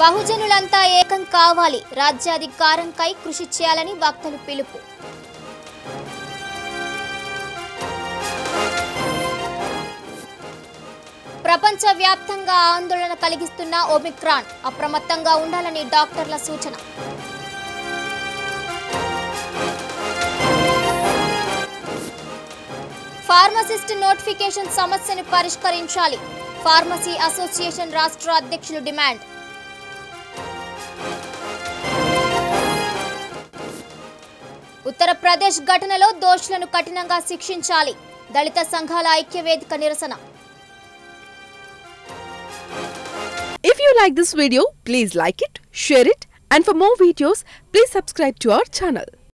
బహుజనులంతా ఏకం కావాలి రాజ్యాధికారంకై కృషి చేయాలని వక్తలు పిలుపు ప్రపంచవ్యాప్తంగా ఆందోళన కలిగిస్తున్న ఒమిక్రాన్ అప్రమత్తంగా ఉండాలని డాక్టర్ల సూచన फार्मसिस्ट नोटिफिकेशन समस्यను పరిష్కరించాలి फार्मसी असोसिएशन राष्ट्र అధ్యక్షులు డిమాండ్ उत्तर प्रदेश ఘటనలో దోషులను కఠినంగా శిక్షించాలి దళిత సంఘాల ఐక్య వేదిక నిరసన If you like this video please like it share it and for more videos please subscribe to our channel